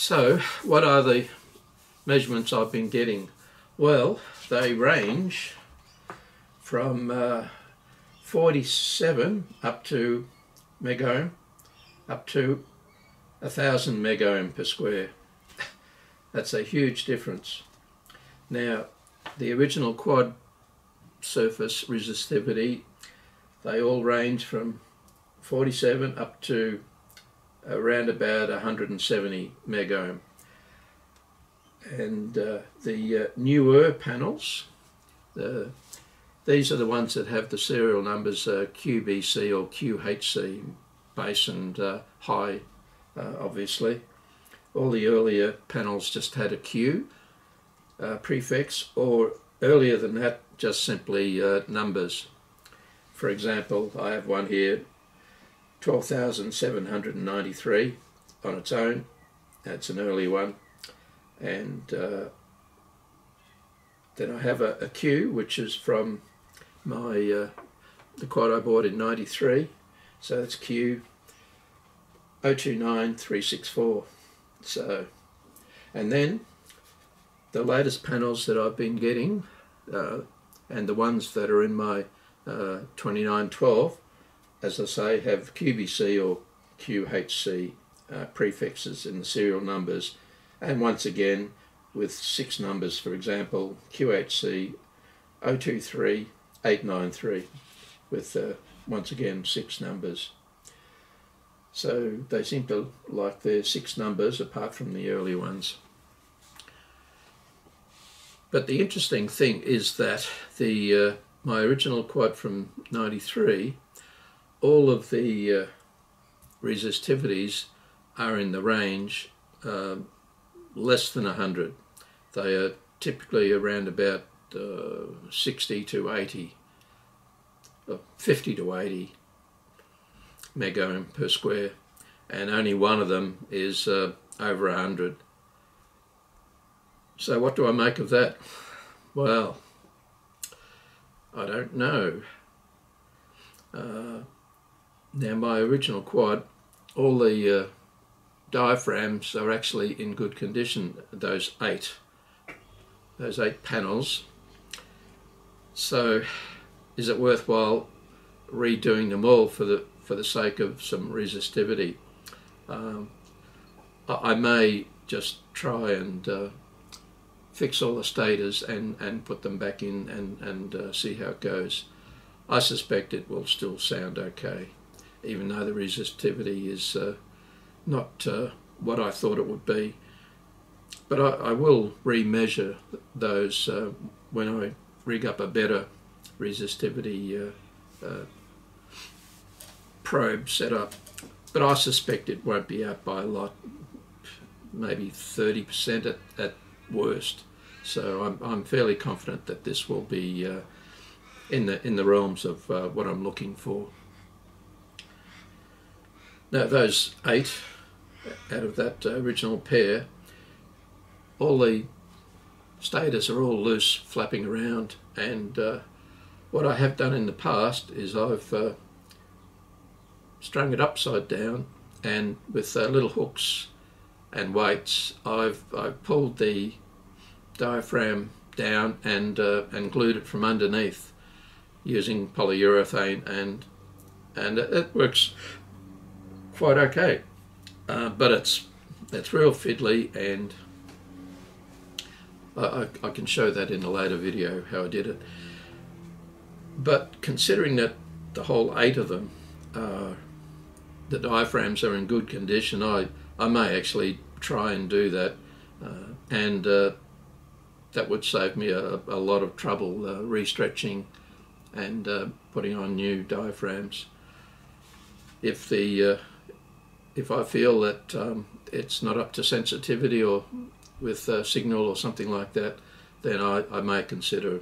So what are the measurements I've been getting? Well, they range from 47 up to megohm, up to 1,000 megohm per square. That's a huge difference. Now, the original quad surface resistivity, they all range from 47 up to around about 170 megohm. And the newer panels, these are the ones that have the serial numbers QBC or QHC, base and high, obviously. All the earlier panels just had a Q prefix, or earlier than that, just simply numbers. For example, I have one here, 12,793 on its own. That's an early one. And then I have a Q, which is from my the quad I bought in 93. So that's Q 029364. So, and then the latest panels that I've been getting, and the ones that are in my 2912, as I say, have QBC or QHC prefixes in the serial numbers, and once again with six numbers, for example, QHC 023893, with once again six numbers. So they seem to like their six numbers apart from the early ones. But the interesting thing is that the my original quad from 93, all of the resistivities are in the range less than 100. They are typically around about 60 to 80, 50 to 80 megohm per square, and only one of them is over 100. So what do I make of that? Well, I don't know. Now, my original quad, all the diaphragms are actually in good condition, those eight panels. So is it worthwhile redoing them all for the sake of some resistivity? I may just try and fix all the stators and put them back in and see how it goes. I suspect it will still sound okay, even though the resistivity is not what I thought it would be. But I will re-measure those when I rig up a better resistivity probe setup. But I suspect it won't be out by a lot, maybe 30% at worst. So I'm fairly confident that this will be in the realms of what I'm looking for. Now, those eight out of that original pair, all the stators are all loose, flapping around, and what I have done in the past is I've strung it upside down, and with little hooks and weights, I've pulled the diaphragm down and glued it from underneath using polyurethane, and it works quite okay. But it's real fiddly, and I can show that in a later video how I did it. But considering that the whole eight of them, the diaphragms are in good condition, I may actually try and do that, and that would save me a lot of trouble re-stretching and putting on new diaphragms. If I feel that it's not up to sensitivity or with a signal or something like that, then I may consider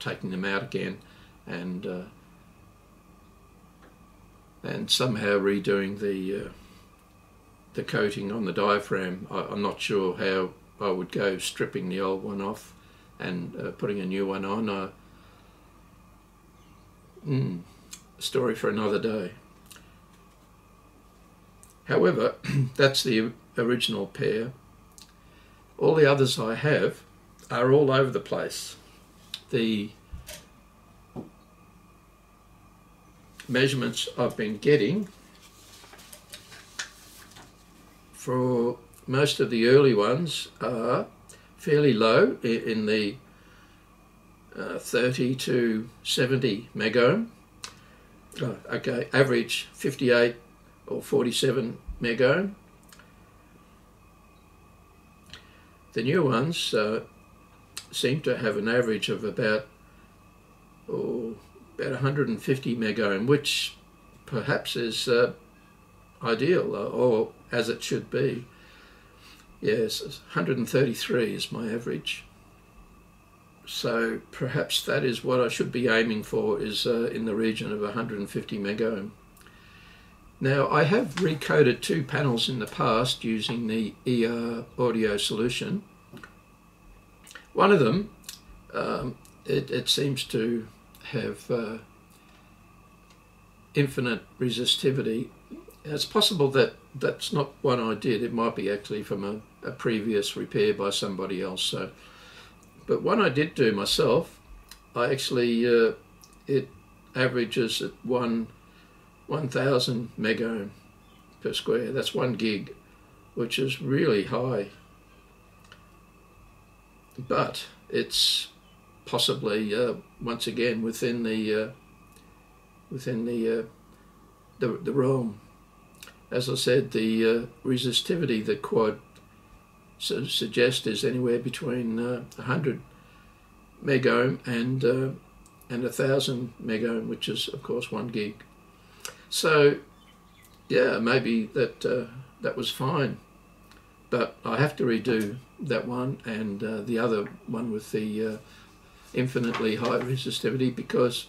taking them out again and somehow redoing the coating on the diaphragm. I'm not sure how I would go stripping the old one off and putting a new one on. Story for another day. However, that's the original pair. All the others I have are all over the place. The measurements I've been getting for most of the early ones are fairly low, in the 30 to 70 megohm. Okay, average 58 or 47 megohm. The new ones seem to have an average of about 150 megohm, which perhaps is ideal, or as it should be. Yes, 133 is my average. So perhaps that is what I should be aiming for, is in the region of 150 megohm. Now, I have recoded two panels in the past using the ER Audio Solution. One of them, it seems to have infinite resistivity. It's possible that that's not one I did. It might be actually from a previous repair by somebody else. So, but one I did do myself, I actually, it averages at 1,000 megohm per square. That's 1 gig, which is really high, but it's possibly once again within the realm. As I said, the resistivity that Quad suggests is anywhere between 100 megohm and 1,000 megohm, which is of course 1 gig. So, yeah, maybe that was fine, but I have to redo that one and the other one with the infinitely high resistivity, because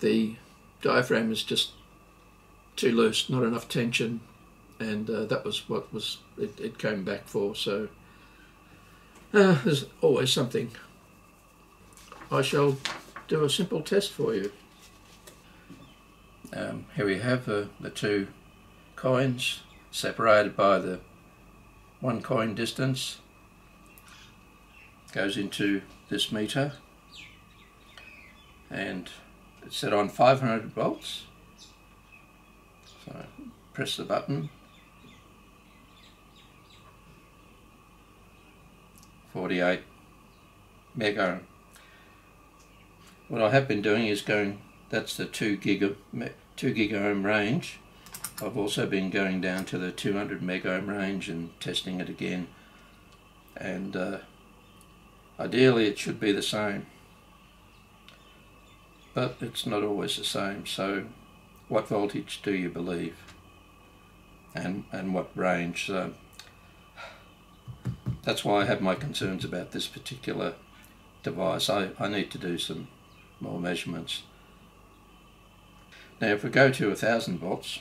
the diaphragm is just too loose, not enough tension, and that was what was it came back for. So there's always something. I shall do a simple test for you. Here we have the two coins separated by the 1 coin distance. Goes into this meter and it's set on 500 volts. So press the button, 48 megohm. What I have been doing is going, that's the 2 gigaohm range. I've also been going down to the 200 megohm range and testing it again, and ideally it should be the same, but it's not always the same. So what voltage do you believe, and what range? So that's why I have my concerns about this particular device. I need to do some more measurements. Now, if we go to 1,000 volts,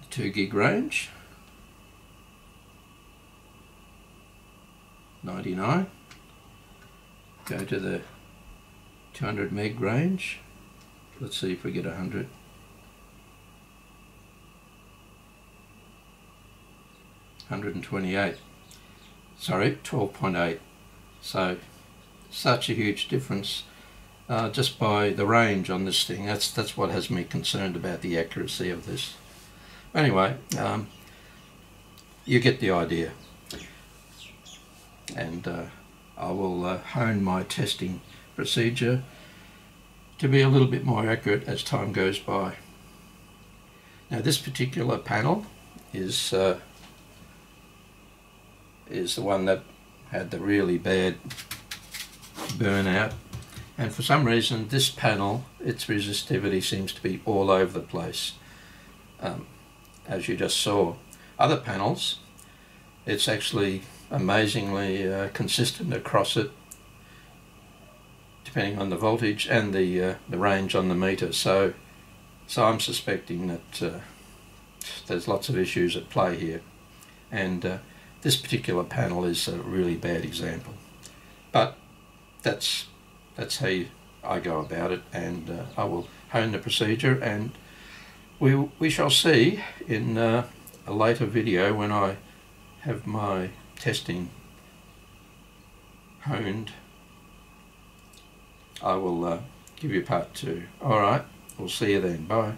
the 2 gig range, 99. Go to the 200 meg range. Let's see if we get 100. Sorry, 12.8. So, such a huge difference just by the range on this thing. That's what has me concerned about the accuracy of this. Anyway, you get the idea, and I will hone my testing procedure to be a little bit more accurate as time goes by. Now, this particular panel is the one that had the really bad burnout, and for some reason this panel, its resistivity seems to be all over the place. As you just saw, other panels, it's actually amazingly consistent across it, depending on the voltage and the range on the meter. So I'm suspecting that there's lots of issues at play here, and this particular panel is a really bad example. But that's how you, I go about it, and I will hone the procedure, and we shall see in a later video when I have my testing honed. I will give you part 2. Alright, we'll see you then. Bye.